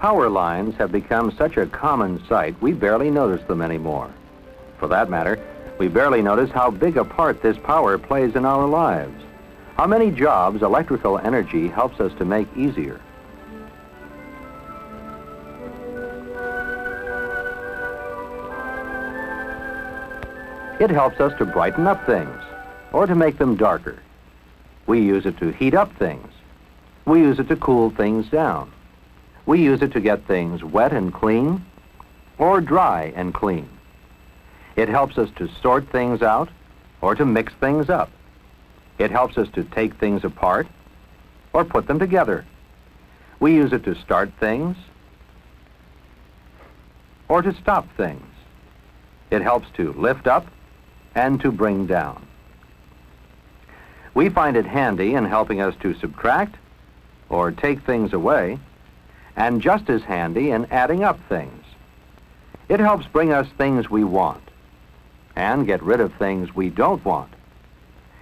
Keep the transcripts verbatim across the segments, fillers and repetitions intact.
Power lines have become such a common sight, we barely notice them anymore. For that matter, we barely notice how big a part this power plays in our lives, how many jobs electrical energy helps us to make easier. It helps us to brighten up things or to make them darker. We use it to heat up things. We use it to cool things down. We use it to get things wet and clean or dry and clean. It helps us to sort things out or to mix things up. It helps us to take things apart or put them together. We use it to start things or to stop things. It helps to lift up and to bring down. We find it handy in helping us to subtract or take things away, and just as handy in adding up things. It helps bring us things we want and get rid of things we don't want.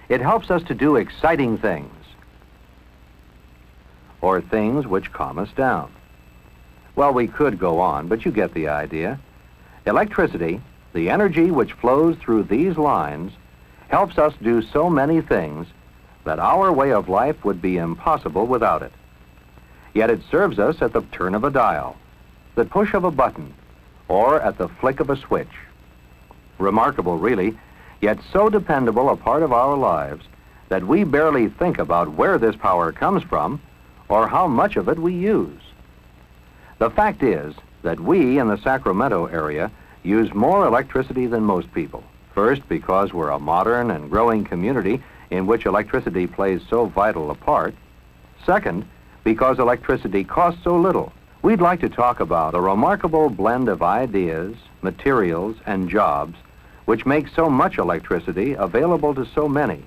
It helps us to do exciting things or things which calm us down. Well, we could go on, but you get the idea. Electricity, the energy which flows through these lines, helps us do so many things that our way of life would be impossible without it. Yet it serves us at the turn of a dial, the push of a button, or at the flick of a switch. Remarkable, really, yet so dependable a part of our lives that we barely think about where this power comes from or how much of it we use. The fact is that we in the Sacramento area use more electricity than most people. First, because we're a modern and growing community in which electricity plays so vital a part. Second, because electricity costs so little. We'd like to talk about a remarkable blend of ideas, materials, and jobs which makes so much electricity available to so many.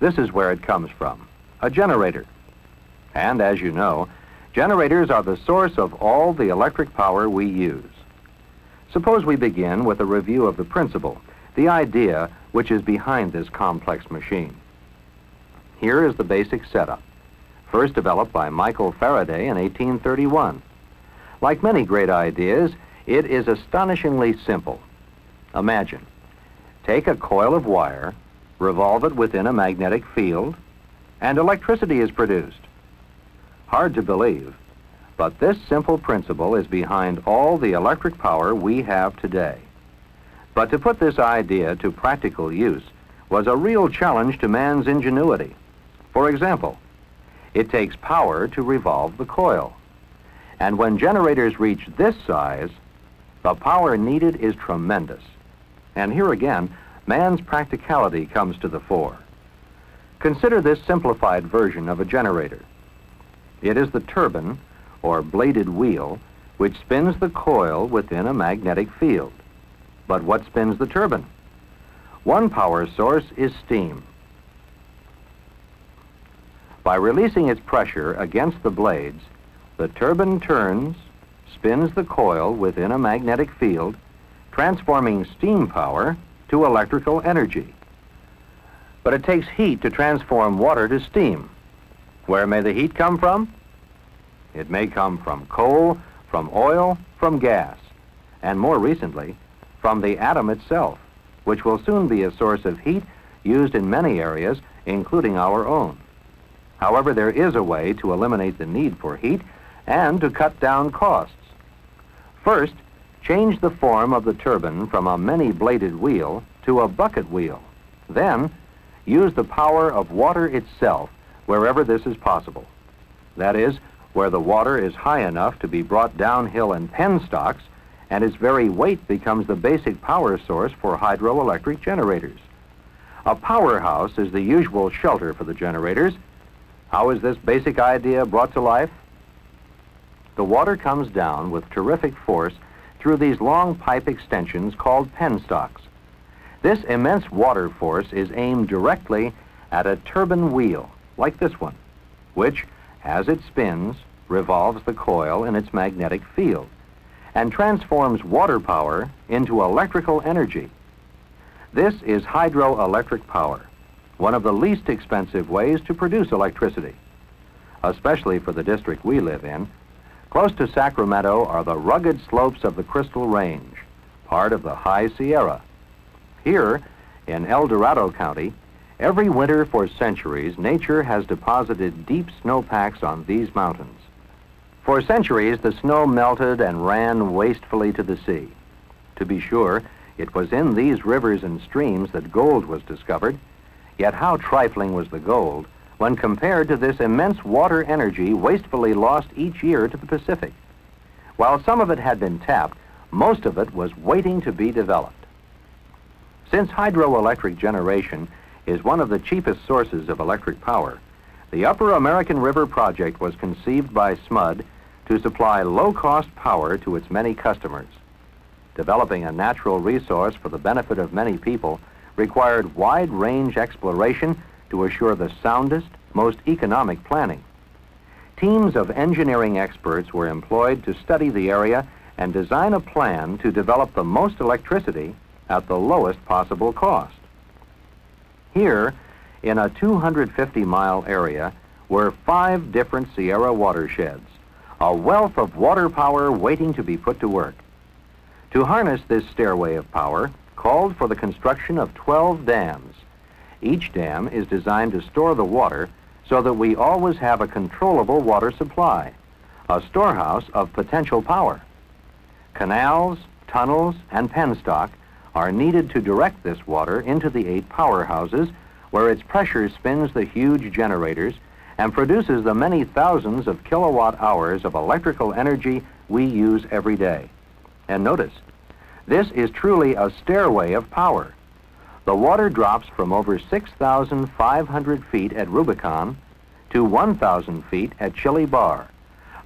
This is where it comes from, a generator. And as you know, generators are the source of all the electric power we use. Suppose we begin with a review of the principle, the idea which is behind this complex machine. Here is the basic setup, first developed by Michael Faraday in eighteen thirty-one. Like many great ideas, it is astonishingly simple. Imagine, take a coil of wire, revolve it within a magnetic field, and electricity is produced. Hard to believe, but this simple principle is behind all the electric power we have today. But to put this idea to practical use was a real challenge to man's ingenuity. For example, it takes power to revolve the coil. And when generators reach this size, the power needed is tremendous. And here again, man's practicality comes to the fore. Consider this simplified version of a generator. It is the turbine, or bladed wheel, which spins the coil within a magnetic field. But what spins the turbine? One power source is steam. By releasing its pressure against the blades, the turbine turns, spins the coil within a magnetic field, transforming steam power to electrical energy. But it takes heat to transform water to steam. Where may the heat come from? It may come from coal, from oil, from gas, and more recently, from the atom itself, which will soon be a source of heat used in many areas, including our own. However, there is a way to eliminate the need for heat and to cut down costs. First, change the form of the turbine from a many-bladed wheel to a bucket wheel. Then, use the power of water itself wherever this is possible. That is, where the water is high enough to be brought downhill in penstocks, and its very weight becomes the basic power source for hydroelectric generators. A powerhouse is the usual shelter for the generators. How is this basic idea brought to life? The water comes down with terrific force through these long pipe extensions called penstocks. This immense water force is aimed directly at a turbine wheel, like this one, which, as it spins, revolves the coil in its magnetic field and transforms water power into electrical energy. This is hydroelectric power, one of the least expensive ways to produce electricity, especially for the district we live in. Close to Sacramento are the rugged slopes of the Crystal Range, part of the High Sierra. Here, in El Dorado County, every winter for centuries, nature has deposited deep snowpacks on these mountains. For centuries, the snow melted and ran wastefully to the sea. To be sure, it was in these rivers and streams that gold was discovered, yet how trifling was the gold when compared to this immense water energy wastefully lost each year to the Pacific. While some of it had been tapped, most of it was waiting to be developed. Since hydroelectric generation is one of the cheapest sources of electric power, the Upper American River Project was conceived by S M U D to supply low-cost power to its many customers. Developing a natural resource for the benefit of many people required wide-range exploration to assure the soundest, most economic planning. Teams of engineering experts were employed to study the area and design a plan to develop the most electricity at the lowest possible cost. Here, in a two hundred fifty mile area, were five different Sierra watersheds, a wealth of water power waiting to be put to work. To harness this stairway of power called for the construction of twelve dams. Each dam is designed to store the water so that we always have a controllable water supply, a storehouse of potential power. Canals, tunnels, and penstock are needed to direct this water into the eight powerhouses where its pressure spins the huge generators and produces the many thousands of kilowatt hours of electrical energy we use every day. And notice, this is truly a stairway of power. The water drops from over six thousand five hundred feet at Rubicon to one thousand feet at Chili Bar,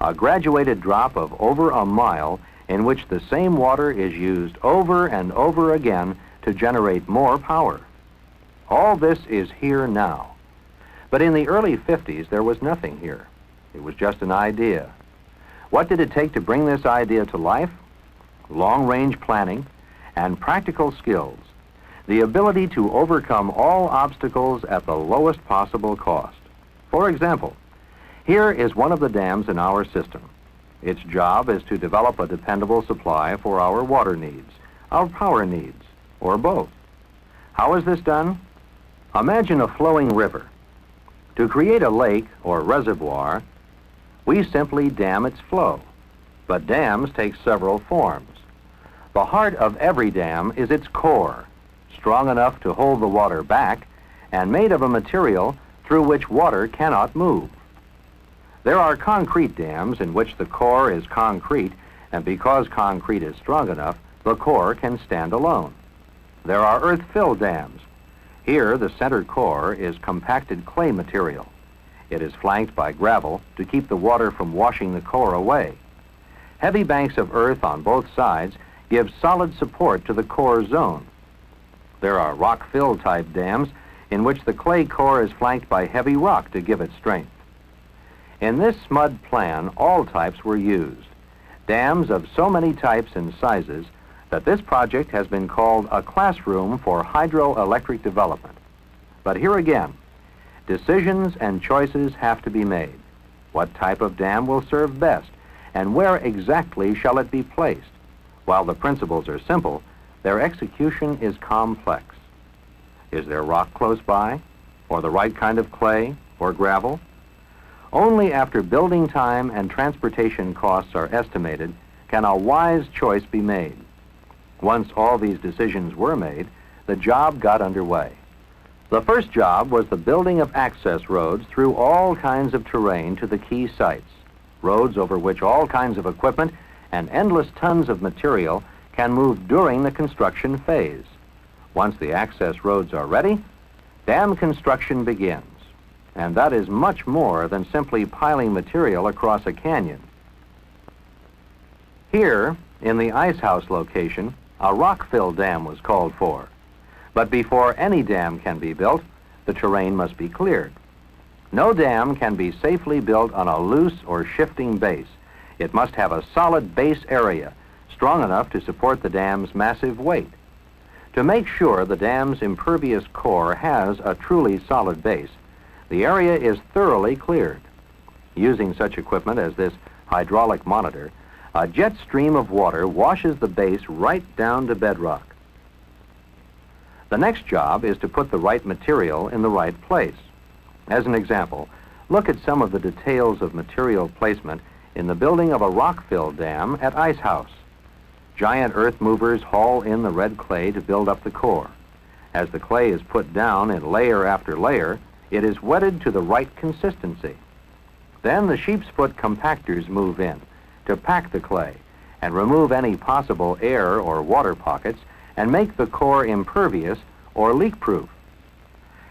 a graduated drop of over a mile in which the same water is used over and over again to generate more power. All this is here now. But in the early fifties, there was nothing here. It was just an idea. What did it take to bring this idea to life? Long-range planning, and practical skills, the ability to overcome all obstacles at the lowest possible cost. For example, here is one of the dams in our system. Its job is to develop a dependable supply for our water needs, our power needs, or both. How is this done? Imagine a flowing river. To create a lake or reservoir, we simply dam its flow. But dams take several forms. The heart of every dam is its core, strong enough to hold the water back and made of a material through which water cannot move. There are concrete dams in which the core is concrete, and because concrete is strong enough, the core can stand alone. There are earth-fill dams. Here, the center core is compacted clay material. It is flanked by gravel to keep the water from washing the core away. Heavy banks of earth on both sides give solid support to the core zone. There are rock-fill type dams in which the clay core is flanked by heavy rock to give it strength. In this S M U D plan, all types were used. Dams of so many types and sizes that this project has been called a classroom for hydroelectric development. But here again, decisions and choices have to be made. What type of dam will serve best? And where exactly shall it be placed? While the principles are simple, their execution is complex. Is there rock close by, or the right kind of clay or gravel? Only after building time and transportation costs are estimated can a wise choice be made. Once all these decisions were made, the job got underway. The first job was the building of access roads through all kinds of terrain to the key sites. Roads over which all kinds of equipment and endless tons of material can move during the construction phase. Once the access roads are ready, dam construction begins. And that is much more than simply piling material across a canyon. Here, in the Ice House location, a rock-fill dam was called for. But before any dam can be built, the terrain must be cleared. No dam can be safely built on a loose or shifting base. It must have a solid base area, strong enough to support the dam's massive weight. To make sure the dam's impervious core has a truly solid base, the area is thoroughly cleared. Using such equipment as this hydraulic monitor, a jet stream of water washes the base right down to bedrock. The next job is to put the right material in the right place. As an example, look at some of the details of material placement in the building of a rock-fill dam at Ice House. Giant earth movers haul in the red clay to build up the core. As the clay is put down in layer after layer, it is wetted to the right consistency. Then the sheep's foot compactors move in to pack the clay and remove any possible air or water pockets and make the core impervious or leak-proof.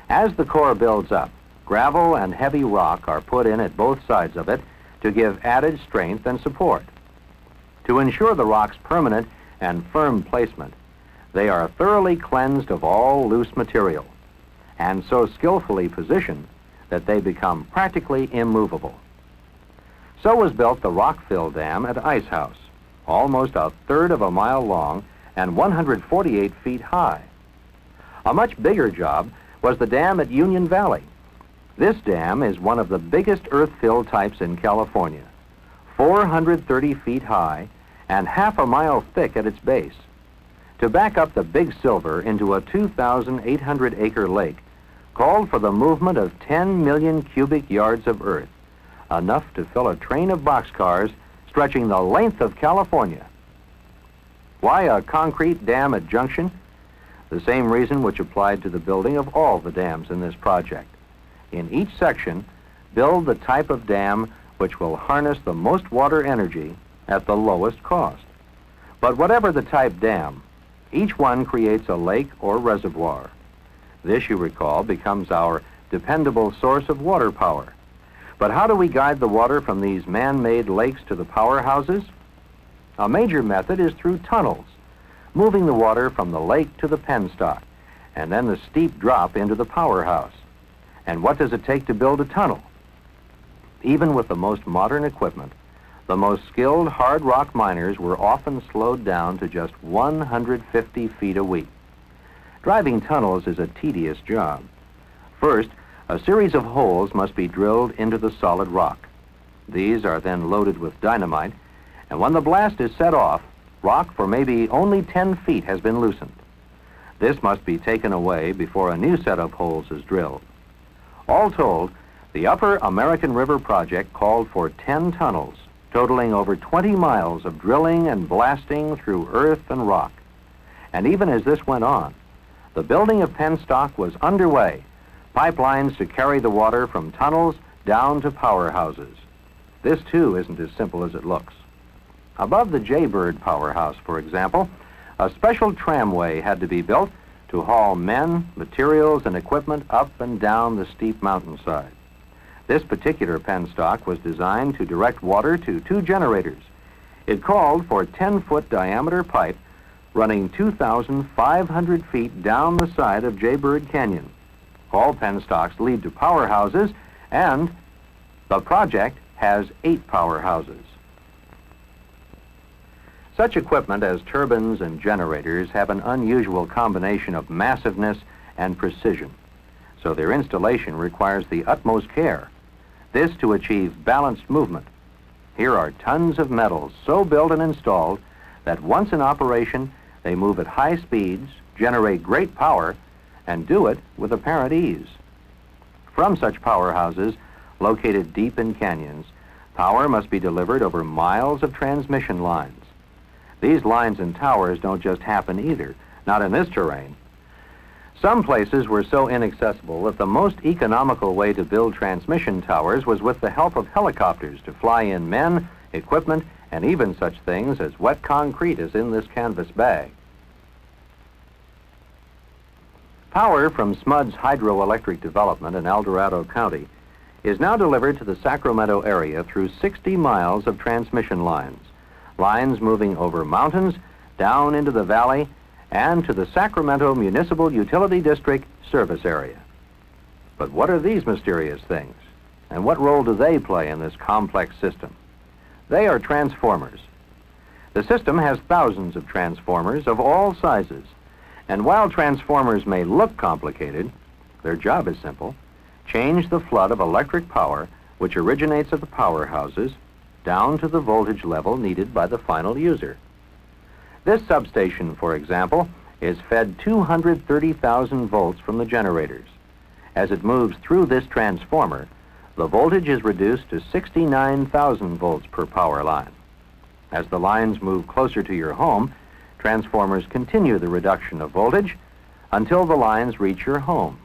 As the core builds up, gravel and heavy rock are put in at both sides of it to give added strength and support. To ensure the rock's permanent and firm placement, they are thoroughly cleansed of all loose material and so skillfully positioned that they become practically immovable. So was built the rock-fill dam at Ice House, almost a third of a mile long and one hundred forty-eight feet high. A much bigger job was the dam at Union Valley. This dam is one of the biggest earth-fill types in California, four hundred thirty feet high and half a mile thick at its base. To back up the Big Silver into a two thousand eight hundred acre lake called for the movement of ten million cubic yards of earth, enough to fill a train of boxcars stretching the length of California. Why a concrete dam at Junction? The same reason which applied to the building of all the dams in this project. In each section, build the type of dam which will harness the most water energy at the lowest cost. But whatever the type dam, each one creates a lake or reservoir. This, you recall, becomes our dependable source of water power. But how do we guide the water from these man-made lakes to the powerhouses? A major method is through tunnels, moving the water from the lake to the penstock, and then the steep drop into the powerhouse. And what does it take to build a tunnel? Even with the most modern equipment, the most skilled hard rock miners were often slowed down to just one hundred fifty feet a week. Driving tunnels is a tedious job. First, a series of holes must be drilled into the solid rock. These are then loaded with dynamite, and when the blast is set off, rock for maybe only ten feet has been loosened. This must be taken away before a new set of holes is drilled. All told, the Upper American River Project called for ten tunnels, totaling over twenty miles of drilling and blasting through earth and rock. And even as this went on, the building of penstock was underway, pipelines to carry the water from tunnels down to powerhouses. This too isn't as simple as it looks. Above the Jaybird powerhouse, for example, a special tramway had to be built to haul men, materials, and equipment up and down the steep mountainside. This particular penstock was designed to direct water to two generators. It called for a ten-foot diameter pipe running two thousand five hundred feet down the side of Jaybird Canyon. All penstocks lead to powerhouses, and the project has eight powerhouses. Such equipment as turbines and generators have an unusual combination of massiveness and precision, so their installation requires the utmost care. This to achieve balanced movement. Here are tons of metals so built and installed that once in operation, they move at high speeds, generate great power, and do it with apparent ease. From such powerhouses, located deep in canyons, power must be delivered over miles of transmission lines. These lines and towers don't just happen either, not in this terrain. Some places were so inaccessible that the most economical way to build transmission towers was with the help of helicopters to fly in men, equipment, and even such things as wet concrete as in this canvas bag. Power from SMUD's hydroelectric development in El Dorado County is now delivered to the Sacramento area through sixty miles of transmission lines, lines moving over mountains, down into the valley, and to the Sacramento Municipal Utility District service area. But what are these mysterious things? And what role do they play in this complex system? They are transformers. The system has thousands of transformers of all sizes. And while transformers may look complicated, their job is simple. Change the flood of electric power, which originates at the powerhouses, down to the voltage level needed by the final user. This substation, for example, is fed two hundred thirty thousand volts from the generators. As it moves through this transformer, the voltage is reduced to sixty-nine thousand volts per power line. As the lines move closer to your home, transformers continue the reduction of voltage until the lines reach your home.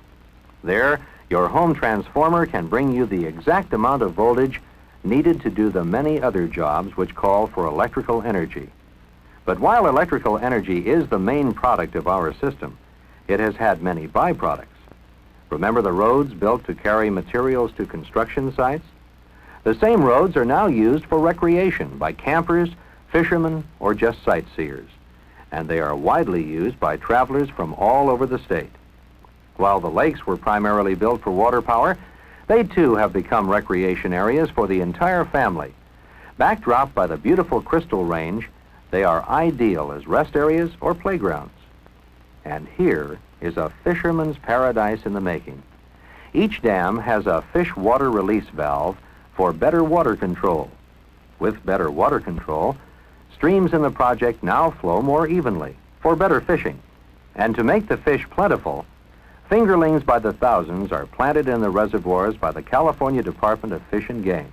There, your home transformer can bring you the exact amount of voltage needed to do the many other jobs which call for electrical energy. But while electrical energy is the main product of our system, it has had many byproducts. Remember the roads built to carry materials to construction sites? The same roads are now used for recreation by campers, fishermen, or just sightseers, and they are widely used by travelers from all over the state. While the lakes were primarily built for water power, they too have become recreation areas for the entire family. Backdropped by the beautiful Crystal Range, they are ideal as rest areas or playgrounds. And here is a fisherman's paradise in the making. Each dam has a fish water release valve for better water control. With better water control, streams in the project now flow more evenly for better fishing. And to make the fish plentiful, fingerlings by the thousands are planted in the reservoirs by the California Department of Fish and Game.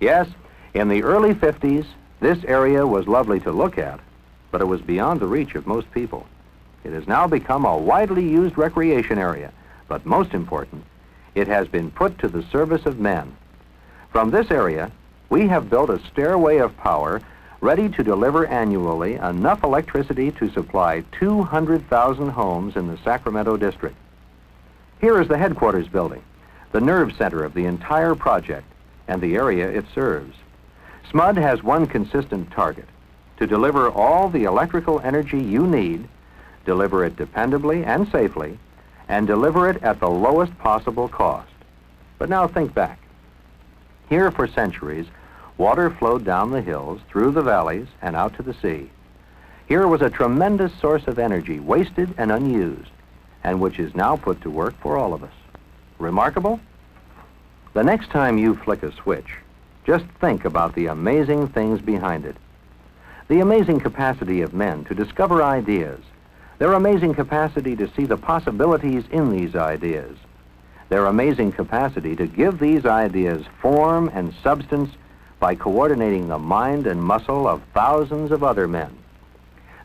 Yes, in the early fifties, this area was lovely to look at, but it was beyond the reach of most people. It has now become a widely used recreation area, but most important, it has been put to the service of men. From this area, we have built a stairway of power ready to deliver annually enough electricity to supply two hundred thousand homes in the Sacramento district. Here is the headquarters building, the nerve center of the entire project, and the area it serves. S M U D has one consistent target: to deliver all the electrical energy you need, deliver it dependably and safely, and deliver it at the lowest possible cost. But now think back. Here for centuries, water flowed down the hills, through the valleys, and out to the sea. Here was a tremendous source of energy, wasted and unused, and which is now put to work for all of us. Remarkable? The next time you flick a switch, just think about the amazing things behind it. The amazing capacity of men to discover ideas, their amazing capacity to see the possibilities in these ideas, their amazing capacity to give these ideas form and substance by coordinating the mind and muscle of thousands of other men.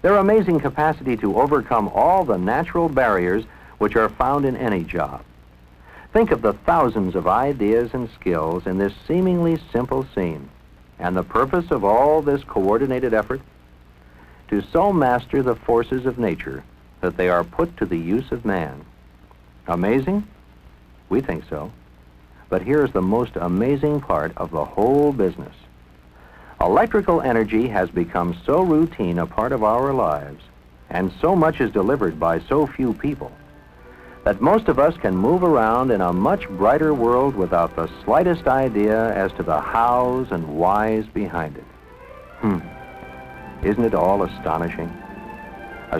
Their amazing capacity to overcome all the natural barriers which are found in any job. Think of the thousands of ideas and skills in this seemingly simple scene, and the purpose of all this coordinated effort: to so master the forces of nature that they are put to the use of man. Amazing? We think so. But here's the most amazing part of the whole business. Electrical energy has become so routine a part of our lives, and so much is delivered by so few people, that most of us can move around in a much brighter world without the slightest idea as to the hows and whys behind it. Hmm. Isn't it all astonishing?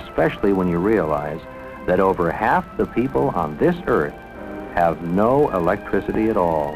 Especially when you realize that over half the people on this earth have no electricity at all.